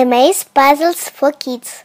Amaze Puzzles for Kids.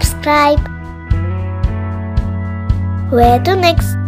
subscribe. Where to next?